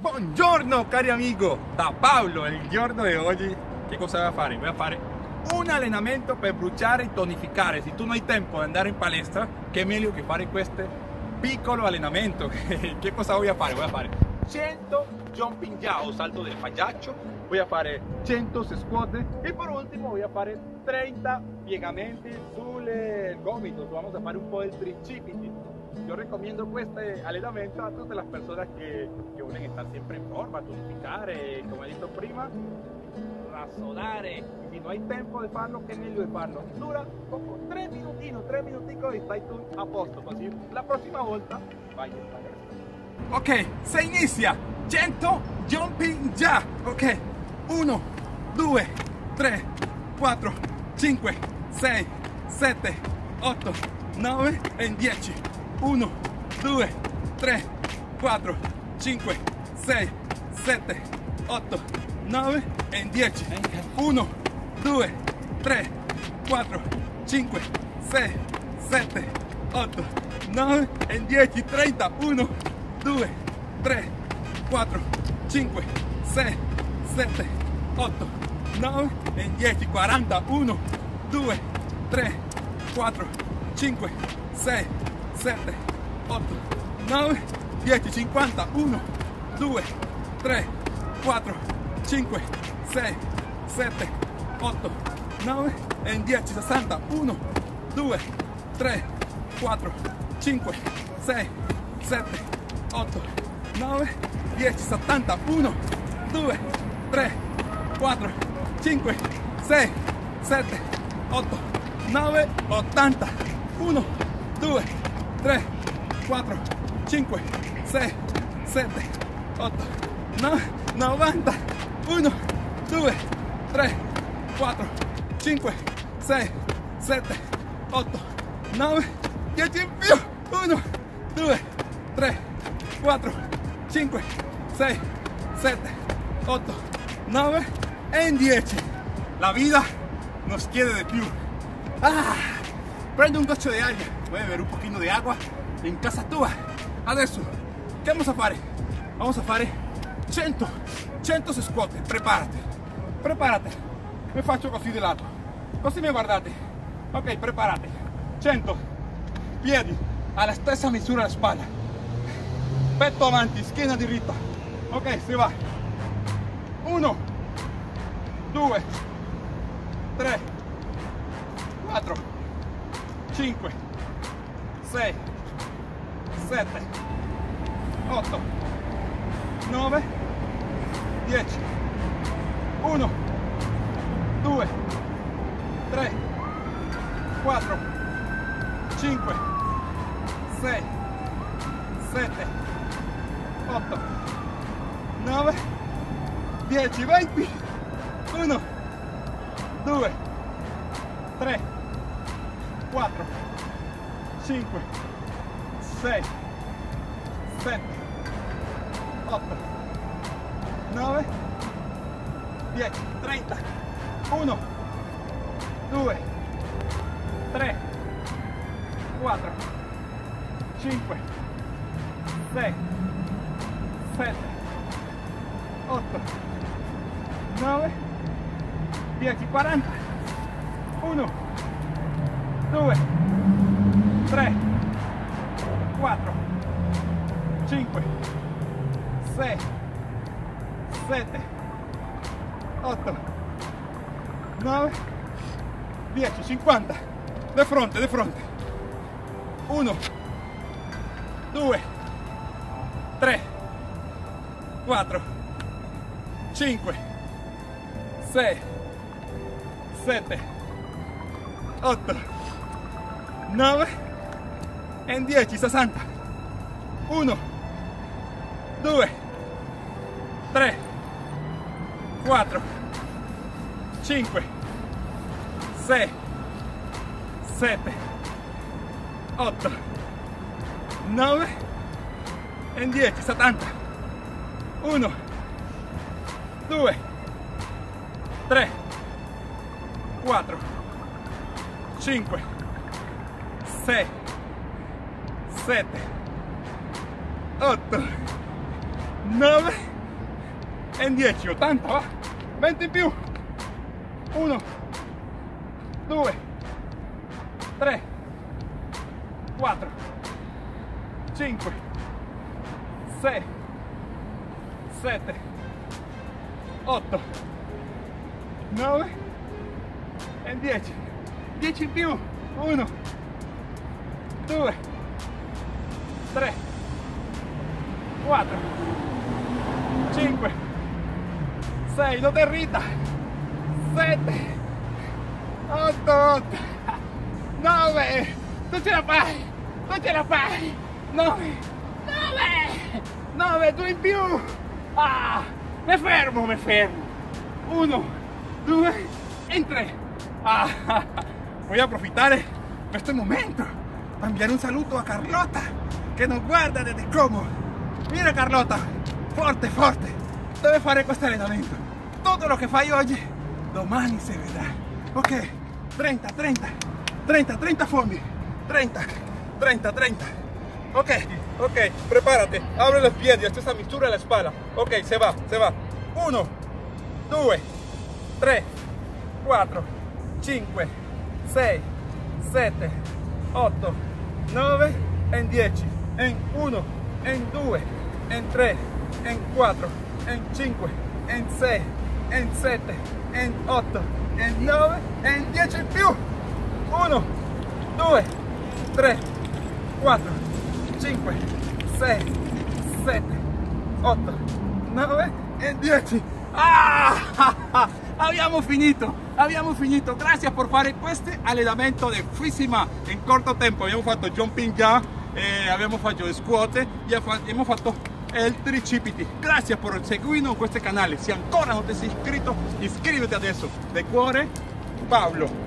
Buongiorno cari amigo, da Pablo. El giorno de hoy, ¿qué cosa voy a fare? Un allenamento per bruciare e tonificare. Si tu non hai tempo di andare in palestra, che meglio che fare questo piccolo allenamento. ¿Qué cosa voy a fare? Voy a fare 100 jumping jack o salto del pagliaccio, voy a fare 100 squat e per ultimo voy a fare 30 piegamenti sul gomito. Vamos a fare un po' del tricipiti. Yo recomiendo pues este alentamiento a todas las personas que buscan estar siempre en forma, tonificar, como he dicho prima, razonar. Y si no hay tiempo de farlo, que medio de farlo. Dura como 3 minutitos y estáis tú a posto. Así, la próxima vuelta, vaya. Ok, se inicia. 100 jumping ya. Ok, 1, 2, 3, 4, 5, 6, 7, 8, 9 en 10. 1, 2, 3, 4, 5, 6, 7, 8, 9 en 10. 1, 2, 3, 4, 5, 6, 7, 8, 9 en 10. 30. 1, 2, 3, 4, 5, 6, 7, 8, 9 en 10. 40. 1, 2, 3, 4, 5, 6, 7, 8, 9, 10, 50, 1, 2, 3, 4, 5, 6, 7, 8, 9, en 10, 60, 1, 2, 3, 4, 5, 6, 7, 8, 9, 10, 70, 1, 2, 3, 4, 5, 6, 7, 8, 9, 80, 1, 2, 3, 4, 5, 6, 7, 8, 9, 90, 1, 2, 3, 4, 5, 6, 7, 8, 9, 10 in più, 1, 2, 3, 4, 5, 6, 7, 8, 9, en 10. La vida nos quiere de più. Ah, prende un gocho de aire. Voy a beber un poquito de agua en casa tua. Adesso, ¿qué vamos a fare? Vamos a fare 100 squat. Prepárate. Me faccio così de lato, così me guardate. Ok, prepárate. 100, piedi alla stessa misura della spalla, petto avanti, schiena diritta. Ok, si va. 1, 2, 3, 4, 5, 6, 7, 8, 9, 10, 1, 2, 3, 4, 5, 6, 7, 8, 9, 10, 20, 1, 2, 3, 4, 5, 6, 7, 8, 9, 10, 30, 1, 2, 3, 4, 5, 6, 7, 8, 9, 10, 40, 1, 2, 3, 4, 5, 6, 7, 8, 9, 10, 50, de fronte, 1, 2, 3, 4, 5, 6, 7, 8, 9, en 10, 60, 1, 2, 3, 4, 5, 6, 7, 8, 9, en 10, 70, 1, 2, 3, 4, 5, 6, 7, 8, 9, in 10, 80, va, 20 in più, 1, 2, 3, 4, 5, 6, 7, 8, 9 e 10, 10 in più, 1, 2, 3, 4, 5, 6, no derrita, 7, 8, 8, 9, non ce la fai, non ce la fai, 9, 9, 9, 2 in più, ah, mi fermo, 1, 2, en 3, ah, voy a aprovechar este momento para enviar un saludo a Carlota, que nos guarda desde Como. Mira Carlota, fuerte, fuerte, debe fare questo allenamento. Todo lo que fai oggi, domani se vedrà. Ok, 30, 30, 30, 30 fondi, 30, 30, 30. Ok, ok, prepárate, abre los pies, haces esa mistura en la espalda. Ok, se va, se va. 1, 2, 3, 4, 5, 6, 7, 8, 9, en 10, en 1. En 2, en 3, en 4, en 5, en 6, en 7, en 8, en 9, en 10 in più. 1, 2, 3, 4, 5, 6, 7, 8, 9, en 10. Ah! Abbiamo finito, abbiamo finito. Gracias por fare questo allenamento de FISIMAX en corto tempo. Abbiamo fatto jumping jack. Abbiamo fatto squat e abbiamo fatto il tricipiti. Grazie per seguirmi in questo canale. Se ancora non ti sei iscritto, iscriviti adesso. De cuore, Pablo.